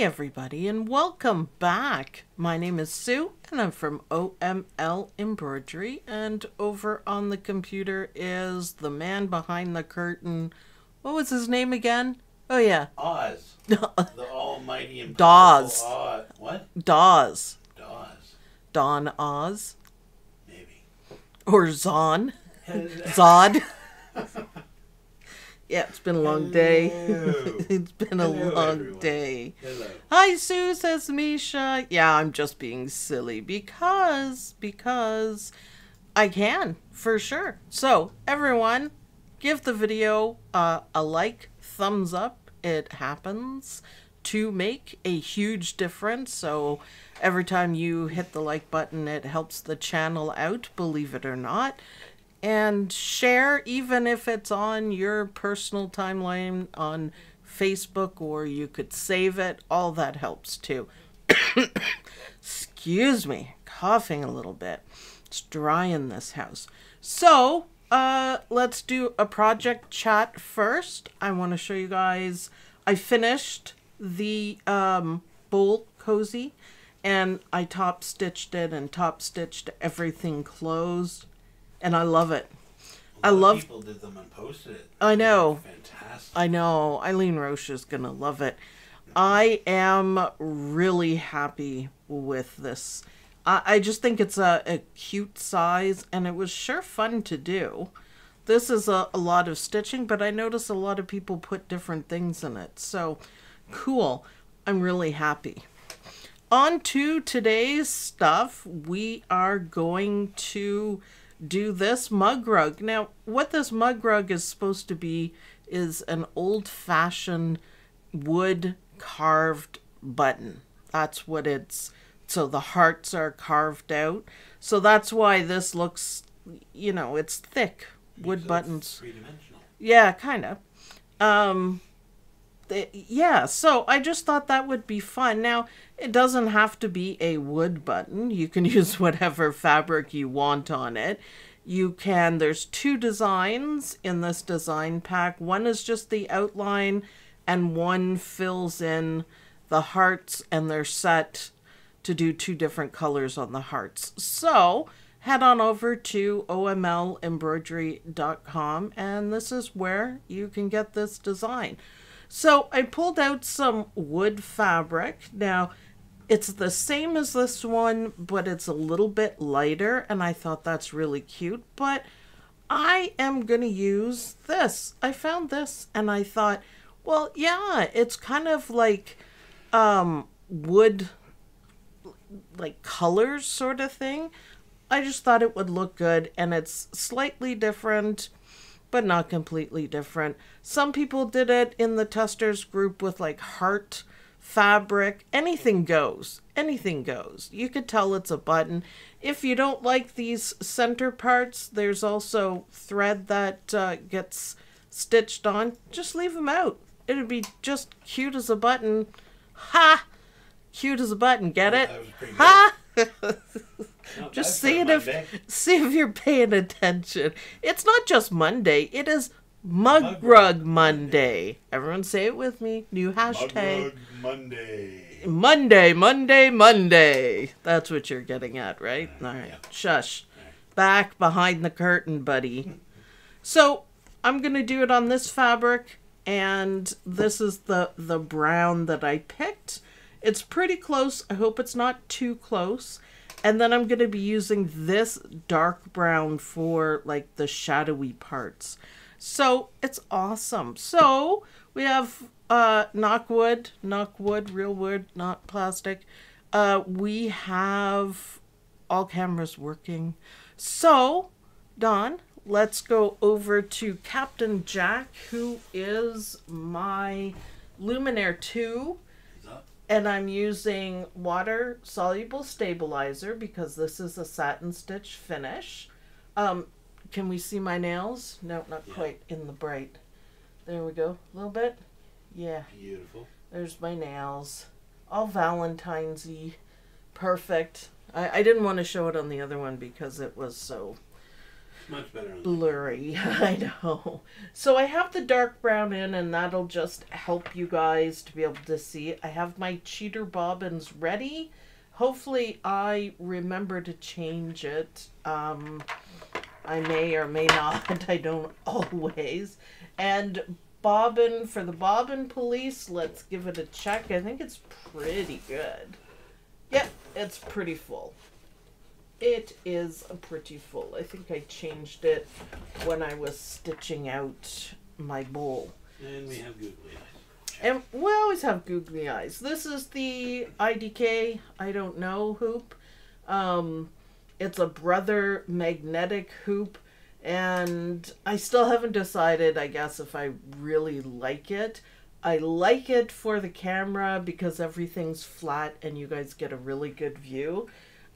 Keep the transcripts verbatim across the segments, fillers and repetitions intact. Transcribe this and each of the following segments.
Hi everybody and welcome back. My name is Sue and I'm from O M L Embroidery, and over on the computer is the man behind the curtain. What was his name again? Oh yeah. Oz. The almighty and Dawes. Oz. What? Dawes. Dawes. Don Oz. Maybe. Or Zon. Zod. Yeah, it's been a long day. It's been a Hello, long everyone. day. Hello. Hi, Sue, says Misha. Yeah, I'm just being silly because, because I can, for sure. So, everyone, give the video uh, a like, thumbs up. It happens to make a huge difference. So, every time you hit the like button, it helps the channel out, believe it or not. And share, even if it's on your personal timeline on Facebook, or you could save it. All that helps too. Excuse me, coughing a little bit. It's dry in this house. So uh, let's do a project chat first. I want to show you guys, I finished the um, bowl cozy, and I top stitched it and top stitched everything closed. And I love it. I love people did them and posted it. I know. Fantastic. I know. Eileen Roche is gonna love it. I am really happy with this. I, I just think it's a, a cute size, and it was sure fun to do. This is a, a lot of stitching, but I notice a lot of people put different things in it. So cool. I'm really happy. On to today's stuff. We are going to do this mug rug. Now, what this mug rug is supposed to be is an old-fashioned wood carved button. That's what it's. So the hearts are carved out. So that's why this looks, you know, it's thick wood buttons. Three-dimensional. Yeah, kind of. Um, it, yeah, so I just thought that would be fun. Now, it doesn't have to be a wood button. You can use whatever fabric you want on it. You can, there's two designs in this design pack. One is just the outline, and one fills in the hearts, and they're set to do two different colors on the hearts. So head on over to O M L embroidery dot com, and this is where you can get this design. So I pulled out some wood fabric. Now, it's the same as this one, but it's a little bit lighter, and I thought that's really cute. But I am going to use this. I found this, and I thought, well, yeah, it's kind of like um, wood, like colors sort of thing. I just thought it would look good, and it's slightly different, but not completely different. Some people did it in the testers group with like heart fabric. Anything goes, anything goes. You could tell it's a button. If you don't like these center parts, there's also thread that uh, gets stitched on. Just leave them out. It'd be just cute as a button. Ha! Cute as a button, get it? Ha! Just see it if see if you're paying attention. It's not just Monday, it is Mug, Mug Rug Monday. Monday. Everyone say it with me. New hashtag. Mug Rug Monday. Monday, Monday, Monday. That's what you're getting at, right? All right. Yeah. Shush. All right. Back behind the curtain, buddy. So I'm gonna do it on this fabric, and this is the, the brown that I picked. It's pretty close. I hope it's not too close. And then I'm going to be using this dark brown for like the shadowy parts. So it's awesome. So we have uh, knock wood, knock wood, real wood, not plastic. Uh, we have all cameras working. So Don, let's go over to Captain Jack, who is my Luminaire two. And I'm using water soluble stabilizer because this is a satin stitch finish. Um, can we see my nails? No, not yeah. quite in the bright. There we go. A little bit. Yeah. Beautiful. There's my nails. All Valentine's-y. Perfect. I, I didn't want to show it on the other one because it was so much better on blurry. I know. So I have the dark brown in, and that'll just help you guys to be able to see it. I have my cheater bobbins ready. Hopefully I remember to change it. Um, I may or may not. I don't always. And bobbin, for the bobbin police, let's give it a check. I think it's pretty good. Yep, it's pretty full. It is pretty full. I think I changed it when I was stitching out my bowl. And we have googly eyes. And we always have googly eyes. This is the I D K, I don't know, hoop. Um, it's a Brother magnetic hoop. And I still haven't decided, I guess, if I really like it. I like it for the camera because everything's flat and you guys get a really good view.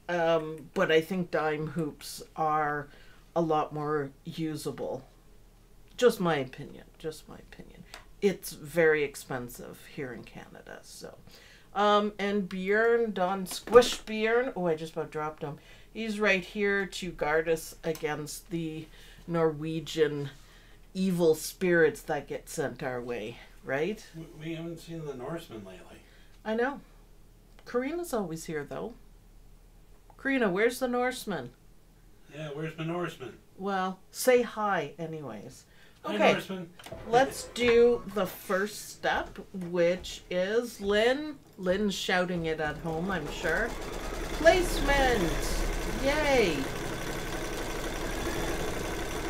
Um, but I think dime hoops are a lot more usable. Just my opinion, just my opinion. It's very expensive here in Canada, so. Um, and Bjorn, Don Squish Bjorn, oh, I just about dropped him. He's right here to guard us against the Norwegian evil spirits that get sent our way, right? We haven't seen the Norsemen lately. I know. Karina's always here, though. Karina, where's the Norseman? Yeah, where's the Norseman? Well, say hi anyways. Okay, hi, Norseman. Let's do the first step, which is Lynn. Lynn's shouting it at home, I'm sure. Placement! Yay!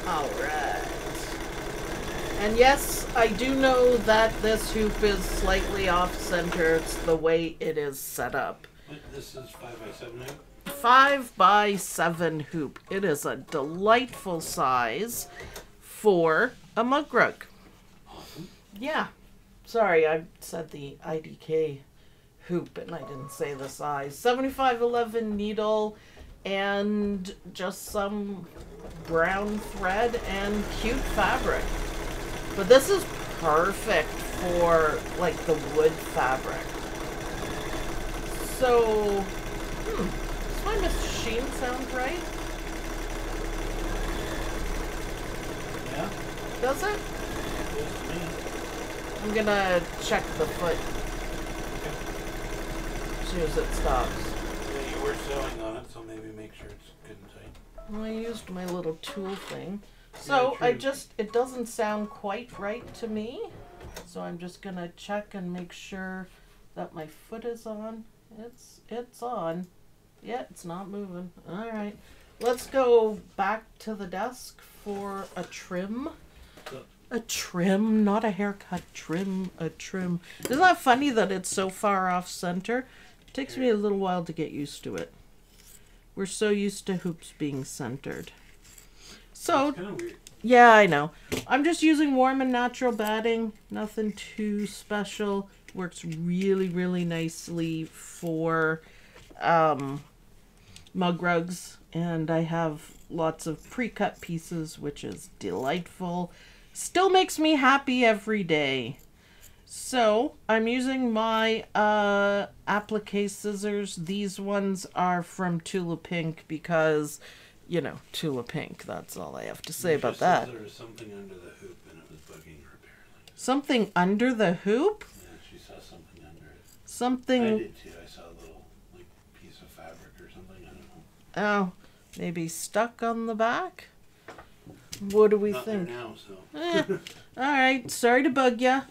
All right. And yes, I do know that this hoop is slightly off-center. It's the way it is set up. This is five by seven hoop? five by seven hoop. It is a delightful size for a mug rug. Awesome. Yeah. Sorry, I said the I D K hoop and I didn't say the size. seventy-five eleven needle and just some brown thread and cute fabric. But this is perfect for like the wood fabric. So, hmm. My machine sound right? Yeah. Does it? Yeah. I'm gonna check the foot. Okay. As soon as it stops. Yeah, you were sewing on it, so maybe make sure it's good and tight. Well, I used my little tool thing. So yeah, I just, it doesn't sound quite right to me. So I'm just gonna check and make sure that my foot is on. It's, it's on. Yeah, it's not moving. All right. Let's go back to the desk for a trim. A trim, not a haircut. Trim, a trim. Isn't that funny that it's so far off center? It takes me a little while to get used to it. We're so used to hoops being centered. So, yeah, I know. I'm just using warm and natural batting. Nothing too special. Works really, really nicely for um mug rugs, and I have lots of pre-cut pieces, which is delightful. Still makes me happy every day. So I'm using my uh applique scissors. These ones are from Tula Pink because, you know, Tula Pink. That's all I have to say about that. There was something under the hoop and it was bugging her apparently. Something under the hoop? Yeah, she saw something under it. Something I did too. I saw a little Oh, maybe stuck on the back? What do we Not think? There now, so. eh, all right, sorry to bug ya.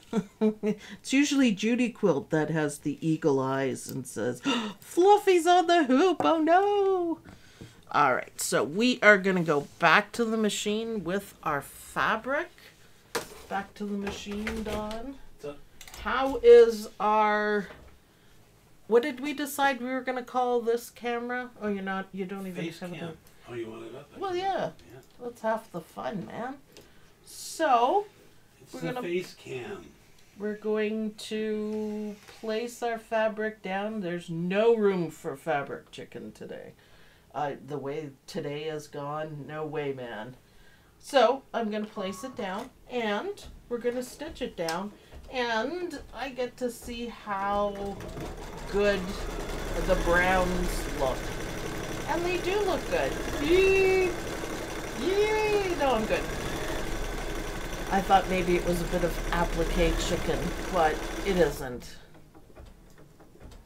It's usually Judy Quilt that has the eagle eyes and says, oh, Fluffy's on the hoop, oh no. All right, so we are gonna go back to the machine with our fabric. Back to the machine, Dawn. How is our... What did we decide we were going to call this camera? Oh, you're not, you don't even Face have cam. It. Oh, you want it up? Well, yeah. yeah. That's half the fun, man. So, it's we're going to... face cam. We're going to place our fabric down. There's no room for fabric chicken today. Uh, the way today is gone, no way, man. So, I'm going to place it down, and we're going to stitch it down. And I get to see how good the browns look. And they do look good. Beep. Yay! No, I'm good. I thought maybe it was a bit of applique chicken, but it isn't.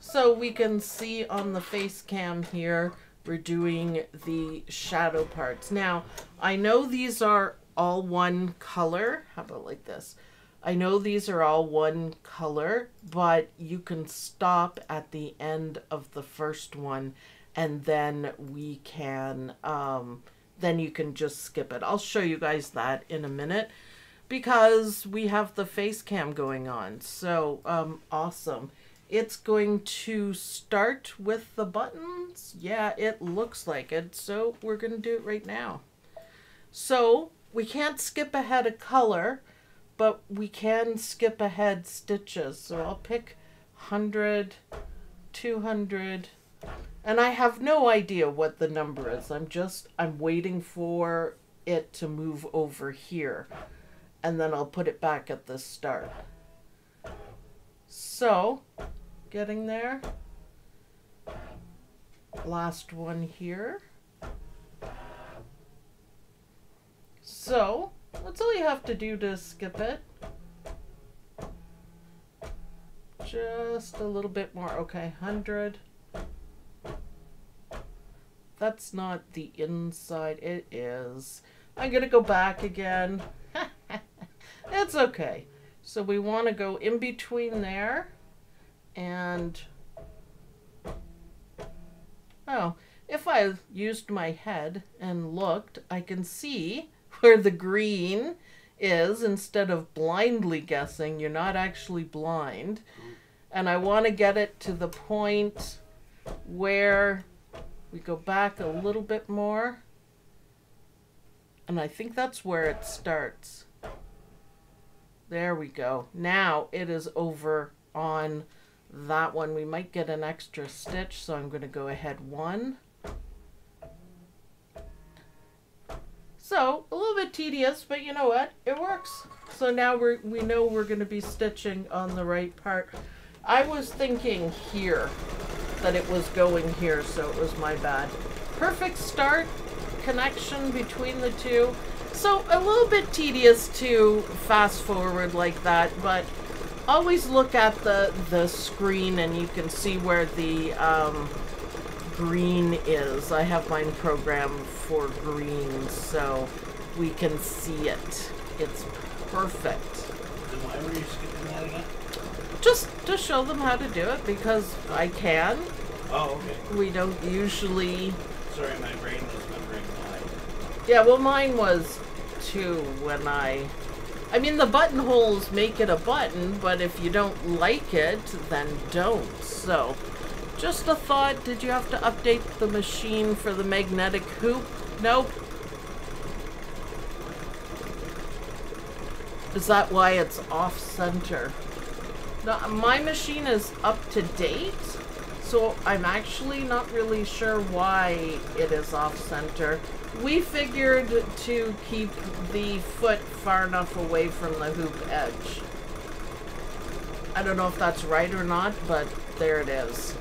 So we can see on the face cam here, we're doing the shadow parts. Now, I know these are all one color. How about like this? I know these are all one color, but you can stop at the end of the first one, and then we can, um, then you can just skip it. I'll show you guys that in a minute because we have the face cam going on. So, um, awesome. It's going to start with the buttons. Yeah, it looks like it. So we're going to do it right now. So we can't skip ahead a color, but we can skip ahead stitches. So I'll pick one hundred, two hundred, and I have no idea what the number is. I'm just, I'm waiting for it to move over here, and then I'll put it back at the start. So getting there, last one here. So that's all you have to do to skip it. Just a little bit more. Okay, one hundred. That's not the inside. It is. I'm going to go back again. It's okay. So we want to go in between there. And, oh, if I used my head and looked, I can see where the green is. Instead of blindly guessing, you're not actually blind. And I want to get it to the point where we go back a little bit more. And I think that's where it starts. There we go. Now it is over on that one. We might get an extra stitch, so I'm going to go ahead one. So a little bit tedious, but you know what? It works. So now we we know we're going to be stitching on the right part. I was thinking here that it was going here, so it was my bad. Perfect start connection between the two. So a little bit tedious to fast forward like that, but always look at the the screen and you can see where the um, green is. I have mine programmed for green, so we can see it. It's perfect. And why were you skipping that again? Just to show them how to do it, because I can. Oh, okay. We don't usually... Sorry, my brain was remembering mine. Yeah, well, mine was too when I... I mean, the buttonholes make it a button, but if you don't like it, then don't, so... Just a thought, did you have to update the machine for the magnetic hoop? Nope. Is that why it's off-center? No, my machine is up to date, so I'm actually not really sure why it is off-center. We figured to keep the foot far enough away from the hoop edge. I don't know if that's right or not, but there it is.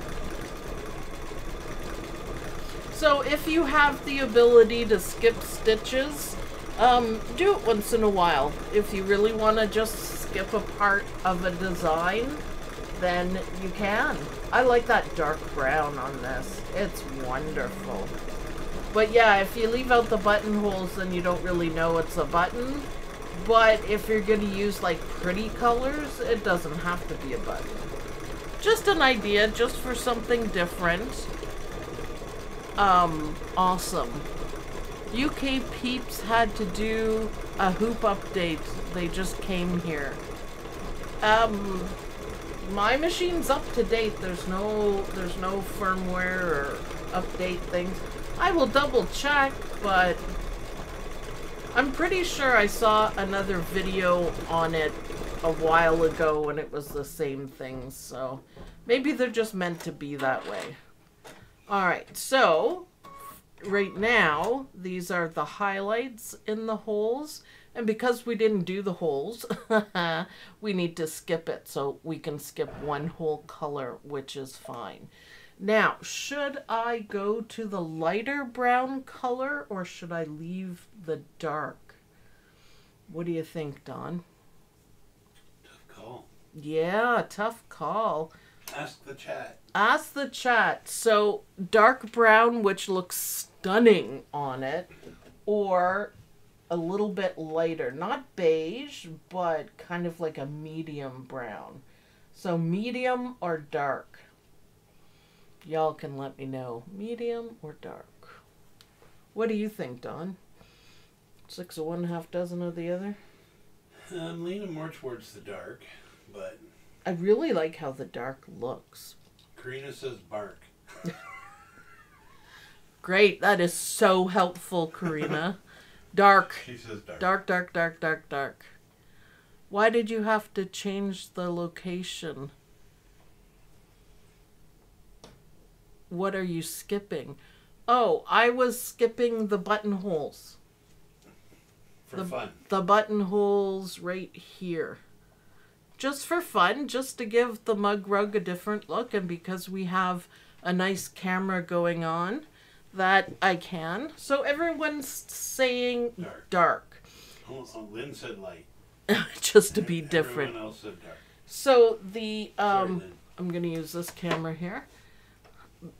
So if you have the ability to skip stitches, um, do it once in a while. If you really want to just skip a part of a design, then you can. I like that dark brown on this. It's wonderful. But yeah, if you leave out the buttonholes, then you don't really know it's a button. But if you're going to use like pretty colors, it doesn't have to be a button. Just an idea, just for something different. Um, awesome. U K peeps had to do a hoop update. They just came here. Um, my machine's up to date. There's no, there's no firmware or update things. I will double check, but I'm pretty sure I saw another video on it a while ago and it was the same thing. So maybe they're just meant to be that way. All right, so right now, these are the highlights in the holes. And because we didn't do the holes, we need to skip it. So we can skip one whole color, which is fine. Now, should I go to the lighter brown color or should I leave the dark? What do you think, Don? Tough call. Yeah, tough call. Ask the chat. Ask the chat. So dark brown, which looks stunning on it, or a little bit lighter, not beige, but kind of like a medium brown. So medium or dark? Y'all can let me know. Medium or dark? What do you think, Don? Six of one, half dozen of the other? I'm leaning more towards the dark, but... I really like how the dark looks. Karina says bark. Great. That is so helpful, Karina. Dark. She says dark. Dark, dark, dark, dark, dark. Why did you have to change the location? What are you skipping? Oh, I was skipping the buttonholes. For the, fun. The buttonholes right here. Just for fun, just to give the mug rug a different look, and because we have a nice camera going on that I can. So everyone's saying dark. dark. Oh, Lynn said light. Just to be different. Everyone else said dark. So the um Sorry, I'm gonna use this camera here.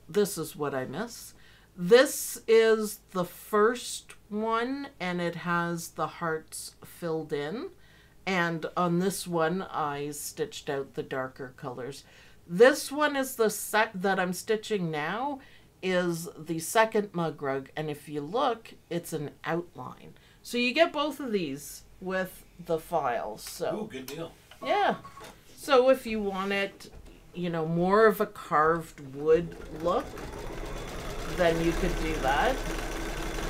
This is what I miss. This is the first one, and it has the hearts filled in. And on this one, I stitched out the darker colors. This one is the set that I'm stitching now, is the second mug rug. And if you look, it's an outline. So you get both of these with the files. So, ooh, good deal. Yeah. So if you want it, you know, more of a carved wood look, then you could do that.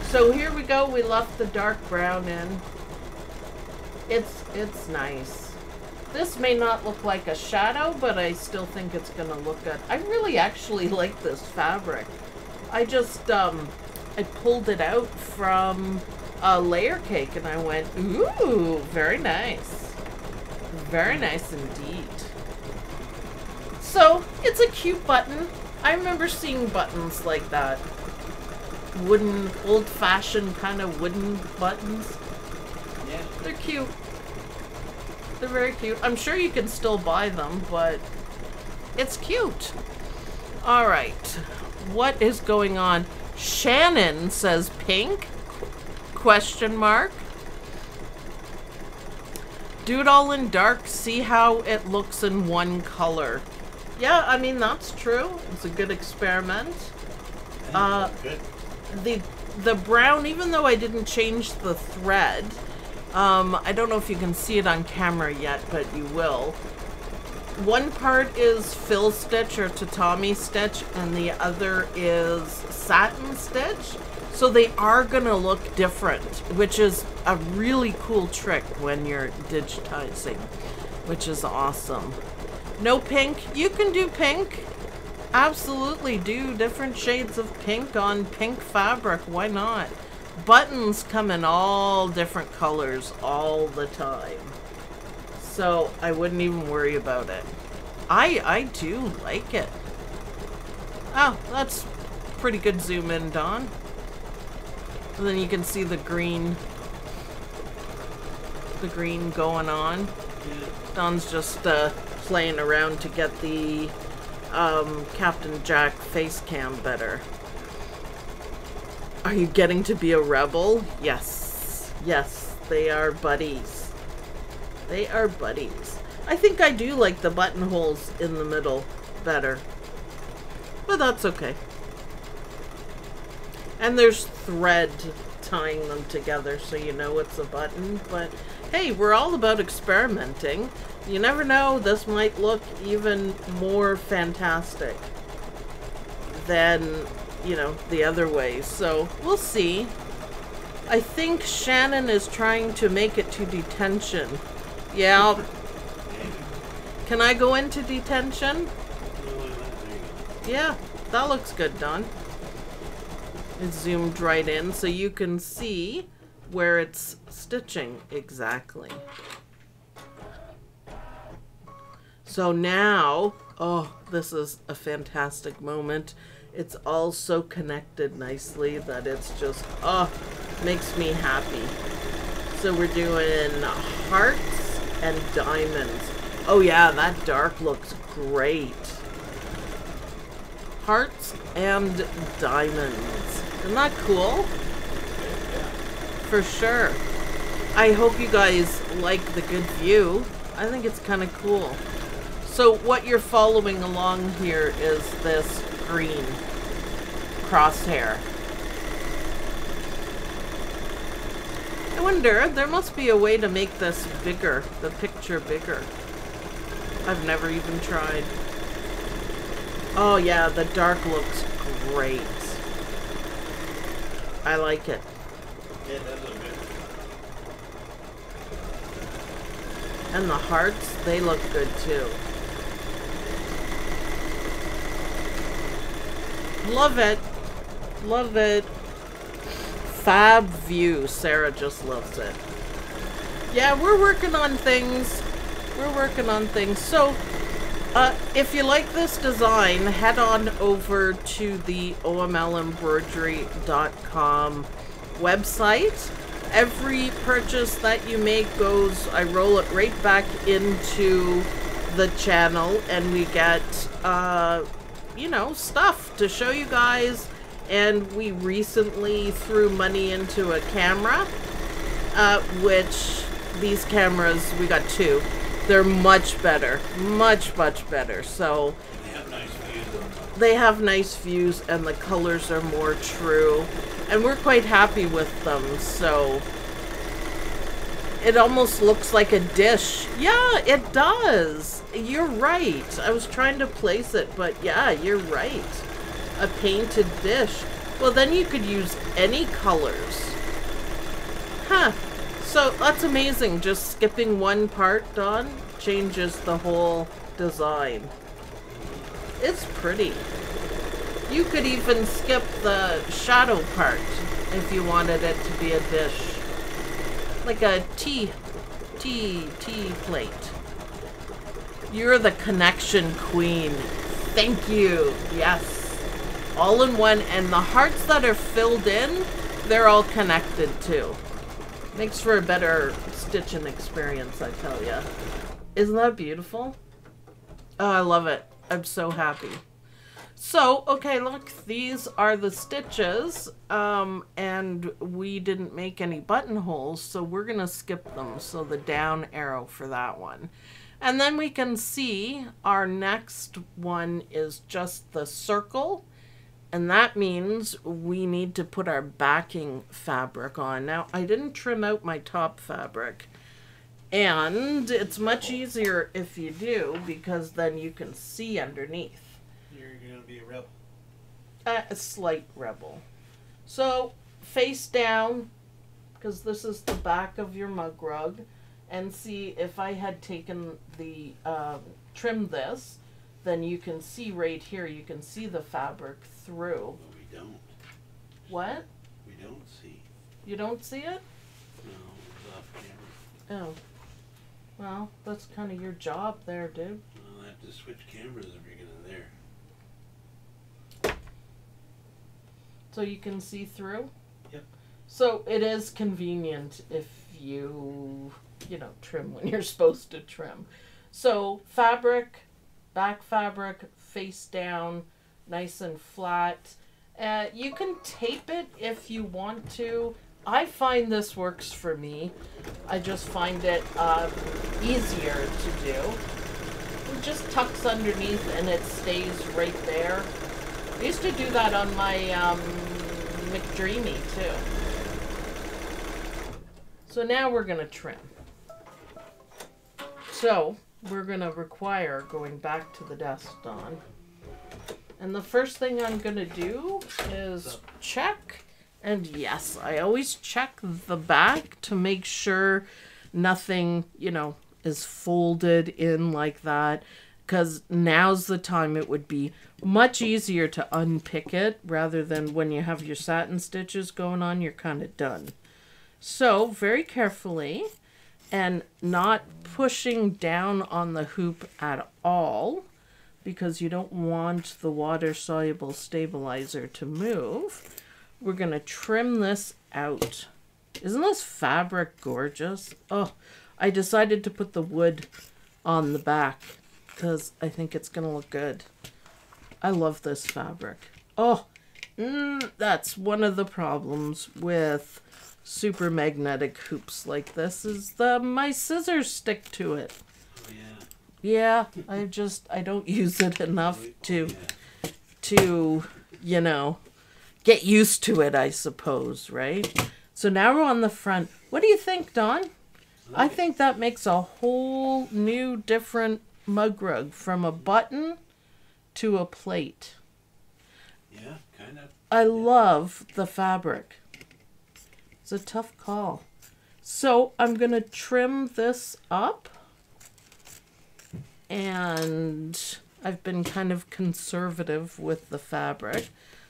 So here we go. We left the dark brown in. It's, it's nice. This may not look like a shadow, but I still think it's going to look good. I really actually like this fabric. I just, um, I pulled it out from a layer cake and I went, ooh, very nice. Very nice indeed. So, it's a cute button. I remember seeing buttons like that. Wooden, old-fashioned kind of wooden buttons. Yeah. They're cute. They're very cute. I'm sure you can still buy them, but it's cute. All right. What is going on? Shannon says pink? Question mark. Do it all in dark. See how it looks in one color. Yeah, I mean, that's true. It's a good experiment. Uh, good. The, the brown, even though I didn't change the thread, Um, I don't know if you can see it on camera yet, but you will. One part is fill stitch or tatami stitch, and the other is satin stitch. So they are going to look different, which is a really cool trick when you're digitizing, which is awesome. No pink. You can do pink. Absolutely do different shades of pink on pink fabric. Why not? Buttons come in all different colors all the time, so I wouldn't even worry about it. I I do like it. Oh, that's pretty good zoom in, Don. And then you can see the green, the green going on. Don's just uh, playing around to get the um, Captain Jack face cam better. Are you getting to be a rebel? Yes. Yes, they are buddies. They are buddies. I think I do like the buttonholes in the middle better. But that's okay. And there's thread tying them together, so you know it's a button. But hey, we're all about experimenting. You never know, this might look even more fantastic than, you know, the other way. So we'll see. I think Shannon is trying to make it to detention. Yeah. I'll... Can I go into detention? Yeah, that looks good, Don. It zoomed right in so you can see where it's stitching exactly. So now, oh, this is a fantastic moment. It's all so connected nicely that it's just, oh, makes me happy. So we're doing hearts and diamonds. Oh yeah, that dark looks great. Hearts and diamonds. Isn't that cool? For sure. I hope you guys like the good view. I think it's kind of cool. So what you're following along here is this green crosshair. I wonder, there must be a way to make this bigger, the picture bigger. I've never even tried. Oh yeah, the dark looks great. I like it. Yeah, that looks good. And the hearts, they look good too. Love it. Love it. Fab view. Sarah just loves it. Yeah, we're working on things. We're working on things. So, uh, if you like this design, head on over to the O M L embroidery dot com website. Every purchase that you make goes, I roll it right back into the channel, and we get, uh, you know, stuff to show you guys. And we recently threw money into a camera, uh, which these cameras, we got two. They're much better, much, much better. So they have nice views. They have nice views, and the colors are more true. And we're quite happy with them. So it almost looks like a dish. Yeah, it does. You're right. I was trying to place it, but yeah, you're right. A painted dish. Well, then you could use any colors. Huh. So that's amazing. Just skipping one part, Dawn, changes the whole design. It's pretty. You could even skip the shadow part if you wanted it to be a dish. Like a tea, tea, tea plate. You're the connection queen. Thank you. Yes. All in one. And the hearts that are filled in, they're all connected too. Makes for a better stitching experience, I tell ya. Isn't that beautiful? Oh, I love it. I'm so happy. So, okay, look, these are the stitches, um, and we didn't make any buttonholes, so we're gonna skip them. So the down arrow for that one. And then we can see our next one is just the circle. And that means we need to put our backing fabric on. Now, I didn't trim out my top fabric. And it's much easier if you do, because then you can see underneath. You're going to be a rebel. Uh, a slight rebel. So, face down, because this is the back of your mug rug. And see, if I had taken the, um, trimmed this, then you can see right here, you can see the fabric through. No, we don't. What? We don't see. You don't see it? No, it's off camera. Oh. Well, that's kind of your job there, dude. I'll have to switch cameras if you're going there. So you can see through? Yep. So it is convenient if you, you know, trim when you're supposed to trim. So fabric, back fabric, face down, nice and flat. Uh, you can tape it if you want to. I find this works for me. I just find it uh, easier to do. It just tucks underneath and it stays right there. I used to do that on my um, McDreamy too. So now we're gonna trim. So we're gonna require going back to the desk, Dawn. And the first thing I'm gonna do is check, and yes, I always check the back to make sure nothing, you know, is folded in like that, because now's the time it would be much easier to unpick it rather than when you have your satin stitches going on, you're kind of done. So very carefully, and not pushing down on the hoop at all, because you don't want the water-soluble stabilizer to move. We're going to trim this out. Isn't this fabric gorgeous? Oh, I decided to put the wood on the back because I think it's going to look good. I love this fabric. Oh, mm, that's one of the problems with super magnetic hoops like this is that my scissors stick to it. Oh, yeah. Yeah, I just, I don't use it enough to, to, you know, get used to it, I suppose, right? So now we're on the front. What do you think, Don? I think that makes a whole new different mug rug, from a button to a plate. Yeah, kind of. I love the fabric. It's a tough call. So I'm going to trim this up. And I've been kind of conservative with the fabric.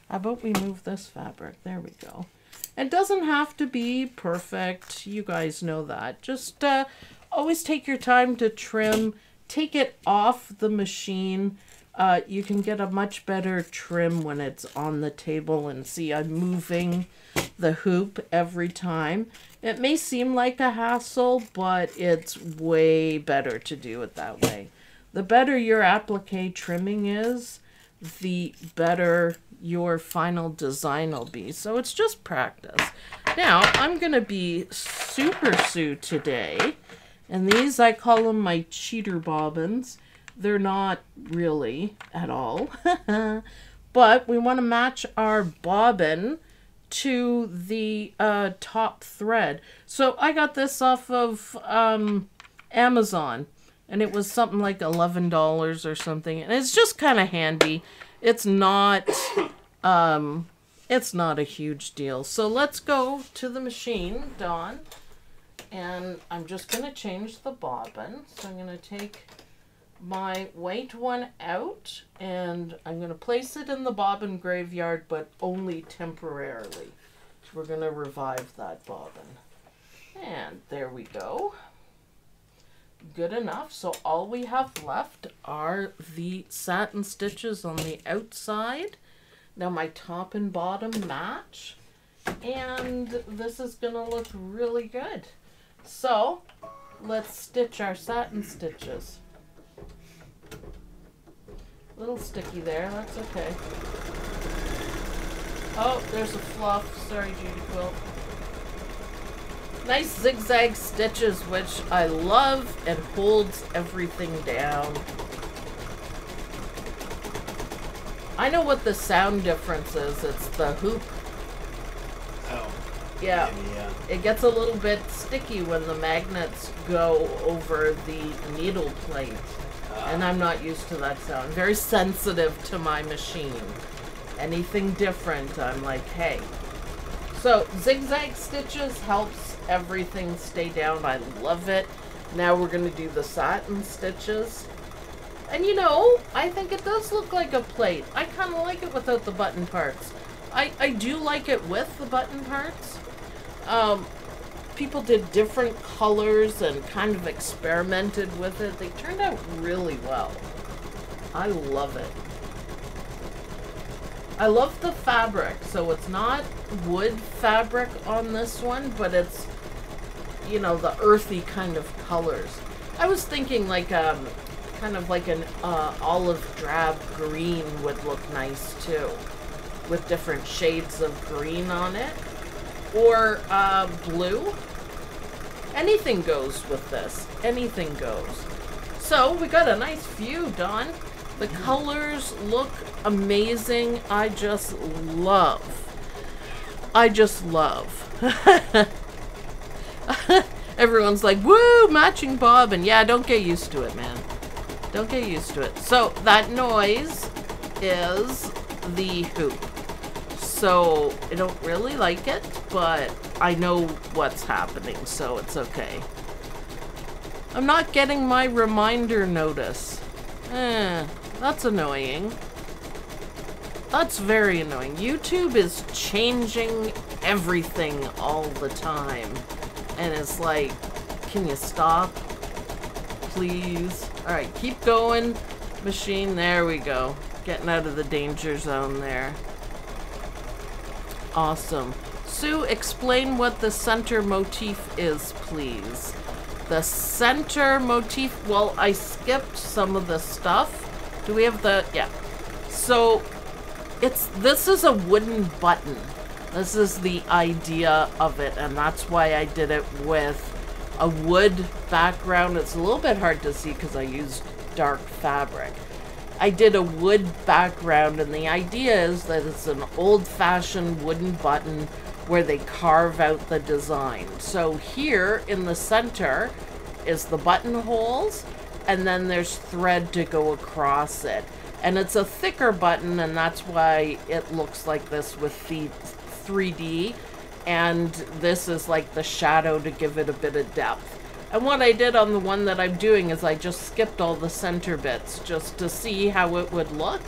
How about we move this fabric? There we go. It doesn't have to be perfect. You guys know that. Just uh, always take your time to trim. Take it off the machine. Uh, you can get a much better trim when it's on the table. And see, I'm moving the hoop every time. It may seem like a hassle, but it's way better to do it that way. The better your applique trimming is, the better your final design will be. So it's just practice. Now, I'm going to be Super Sue today. And these, I call them my cheater bobbins. They're not really at all. But we want to match our bobbin to the uh, top thread. So I got this off of um, Amazon. And it was something like eleven dollars or something. And it's just kind of handy. It's not, um, it's not a huge deal. So let's go to the machine, Dawn. And I'm just going to change the bobbin. So I'm going to take my white one out and I'm going to place it in the bobbin graveyard, but only temporarily. We're going to revive that bobbin. And there we go. Good enough. So all we have left are the satin stitches on the outside. Now my top and bottom match, and this is gonna look really good. So let's stitch our satin stitches. A little sticky there, that's okay. Oh, there's a fluff. Sorry, Judy Quilt. Nice zigzag stitches, which I love. It holds everything down. I know what the sound difference is. It's the hoop. Oh. Yeah. Yeah. It gets a little bit sticky when the magnets go over the needle plate. Uh, and I'm not used to that sound. I'm very sensitive to my machine. Anything different, I'm like, hey. So zigzag stitches helps everything stay down. I love it. Now we're going to do the satin stitches. And you know, I think it does look like a plate. I kind of like it without the button parts. I, I do like it with the button parts. Um, people did different colors and kind of experimented with it. They turned out really well. I love it. I love the fabric, so it's not wood fabric on this one, but it's, you know, the earthy kind of colors. I was thinking like um, kind of like an uh, olive drab green would look nice too, with different shades of green on it, or uh, blue. Anything goes with this. Anything goes. So we got a nice view, Dawn. The colors look amazing. I just love. I just love. Everyone's like, woo, matching bobbin. Yeah, don't get used to it, man. Don't get used to it. So that noise is the hoop. So I don't really like it, but I know what's happening, so it's okay. I'm not getting my reminder notice. Eh. That's annoying. That's very annoying. YouTube is changing everything all the time. And it's like, Can you stop? Please. Alright, keep going. Machine, there we go. Getting out of the danger zone there. Awesome. Sue, explain what the center motif is, please. The center motif, well, I skipped some of the stuff. Do we have the, yeah. So, it's, this is a wooden button. This is the idea of it, and that's why I did it with a wood background. It's a little bit hard to see because I used dark fabric. I did a wood background, and the idea is that it's an old-fashioned wooden button where they carve out the design. So here in the center is the buttonholes, and then there's thread to go across it. And it's a thicker button, and that's why it looks like this with the three D, and this is like the shadow to give it a bit of depth. And what I did on the one that I'm doing is I just skipped all the center bits just to see how it would look.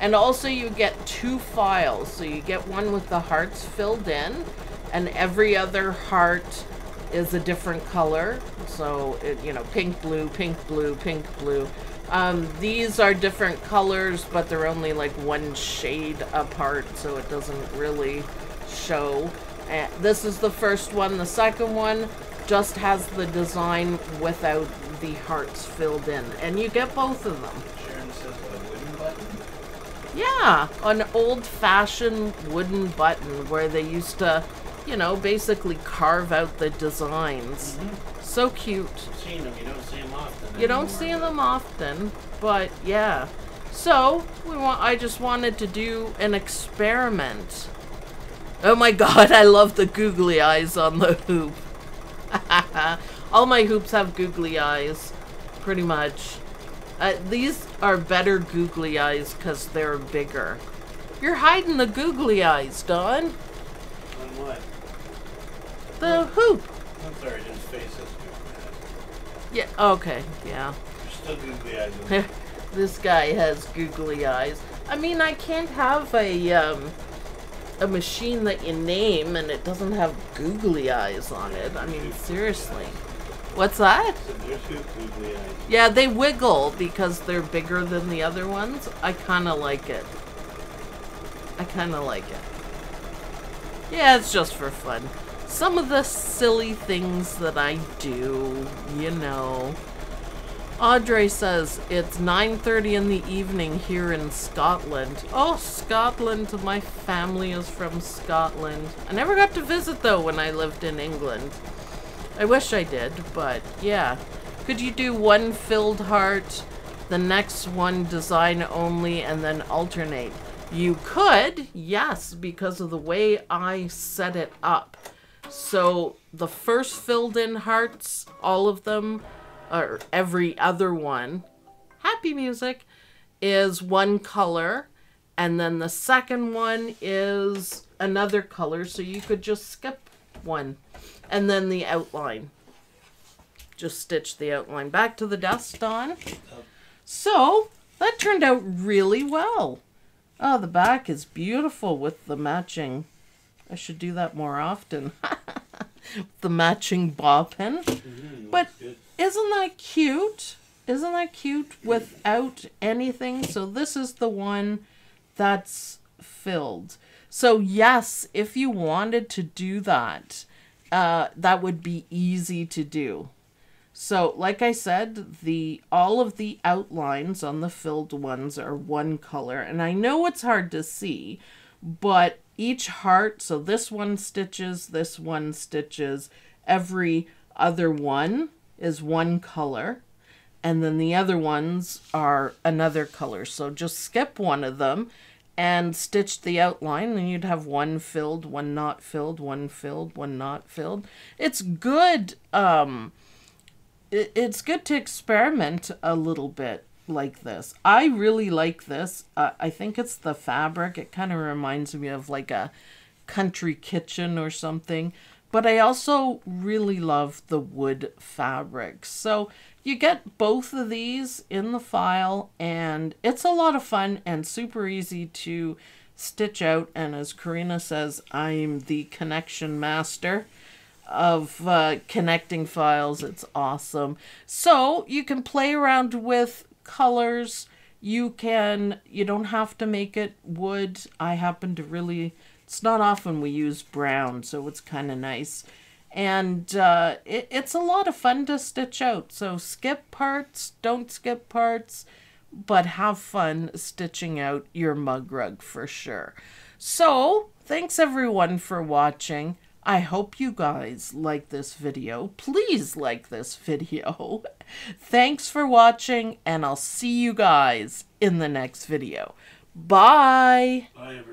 And also you get two files. So you get one with the hearts filled in, and every other heart is a different color. So, it, you know, pink, blue, pink, blue, pink, blue. Um, these are different colors, but they're only like one shade apart, so it doesn't really show. And this is the first one. The second one just has the design without the hearts filled in, and you get both of them. Sharon says a wooden button? Yeah, an old-fashioned wooden button where they used to, you know, basically carve out the designs. Mm-hmm. So cute. I've seen them. You don't see them often. You don't see them often, but yeah. So we want. I just wanted to do an experiment. Oh my God! I love the googly eyes on the hoop. All my hoops have googly eyes, pretty much. Uh, these are better googly eyes because they're bigger. You're hiding the googly eyes, Don. On what? The hoop. I'm sorry, his face is googly eyes. Yeah, okay, yeah. There's still googly eyes in there. This guy has googly eyes. I mean, I can't have a, um... a machine that you name and it doesn't have googly eyes on it. I mean, seriously. What's that? Yeah, they wiggle because they're bigger than the other ones. I kind of like it. I kind of like it. Yeah, it's just for fun. Some of the silly things that I do, you know. Audrey says, it's nine thirty in the evening here in Scotland. Oh, Scotland. My family is from Scotland. I never got to visit, though, when I lived in England. I wish I did, but yeah. Could you do one filled heart, the next one design only, and then alternate? You could, yes, because of the way I set it up. So the first filled-in hearts, all of them, or every other one, happy music, is one color, and then the second one is another color, so you could just skip one. And then the outline. Just stitch the outline back to the desk, Don. So, that turned out really well. Oh, the back is beautiful with the matching. I should do that more often. The matching ball pen. Mm-hmm, but good. Isn't that cute? Isn't that cute without anything? So this is the one that's filled. So yes, if you wanted to do that, uh, that would be easy to do. So like I said, the all of the outlines on the filled ones are one color. And I know it's hard to see, but each heart, so this one stitches, this one stitches, every other one is one color, and then the other ones are another color. So just skip one of them and stitch the outline, and you'd have one filled, one not filled, one filled, one not filled. It's good. Um, it, it's good to experiment a little bit like this. I really like this. Uh, I think it's the fabric. It kind of reminds me of like a country kitchen or something. But I also really love the wood fabric. So you get both of these in the file, and it's a lot of fun and super easy to stitch out. And as Karina says, I'm the connection master. of uh, connecting files. It's awesome. So you can play around with colors. You can, you don't have to make it wood. I happen to really, it's not often we use brown, so it's kind of nice. And uh, it, it's a lot of fun to stitch out. So skip parts, don't skip parts, but have fun stitching out your mug rug for sure. So thanks everyone for watching. I hope you guys like this video. Please like this video. Thanks for watching, and I'll see you guys in the next video. Bye. Bye everyone.